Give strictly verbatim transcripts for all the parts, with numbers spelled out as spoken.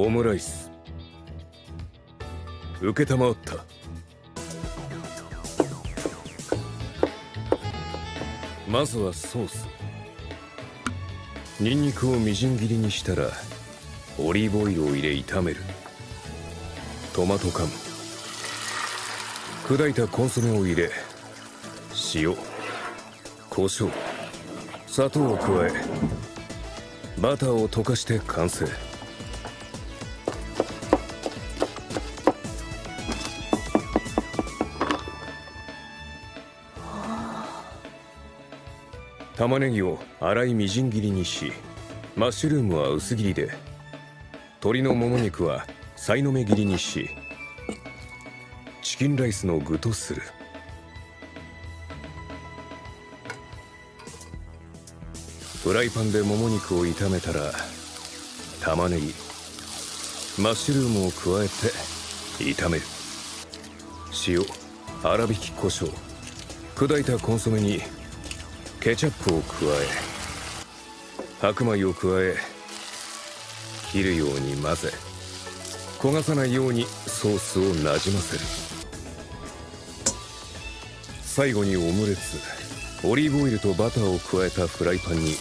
オムライス受けたまわった。まずはソース。ニンニクをみじん切りにしたらオリーブオイルを入れ炒める。トマト缶、砕いたコンソメを入れ塩、胡椒、砂糖を加えバターを溶かして完成。玉ねぎを粗いみじん切りにし、マッシュルームは薄切りで、鶏のもも肉はさいの目切りにし、チキンライスの具とする。フライパンでもも肉を炒めたら、玉ねぎ、マッシュルームを加えて炒める。塩、粗挽き胡椒、砕いたコンソメにケチャップを加え、白米を加え、切るように混ぜ、焦がさないようにソースをなじませる。最後にオムレツ。オリーブオイルとバターを加えたフライパンに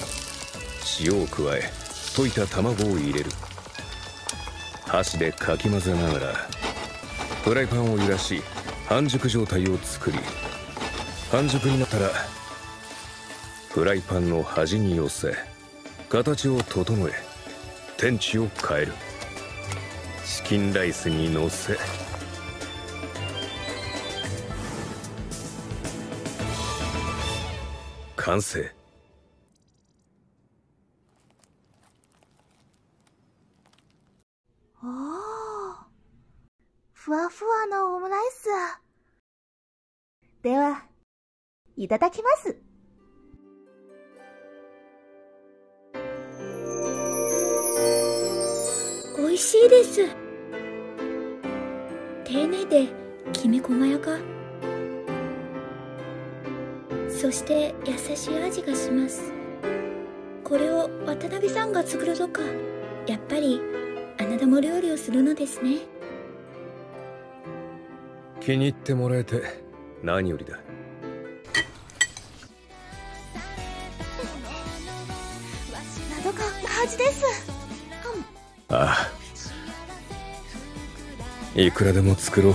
塩を加え、溶いた卵を入れる。箸でかき混ぜながらフライパンを揺らし、半熟状態を作り、半熟になったらフライパンの端に寄せ、形を整え、天地を変える。チキンライスにのせ、完成。おー、ふわふわのオムライス。では、いただきます。おいしいです。丁寧できめ細やか、そして優しい味がします。これを渡辺さんが作るとか、やっぱりあなたも料理をするのですね。気に入ってもらえて何よりだ。などかった味です。ああ、いくらでも作ろう。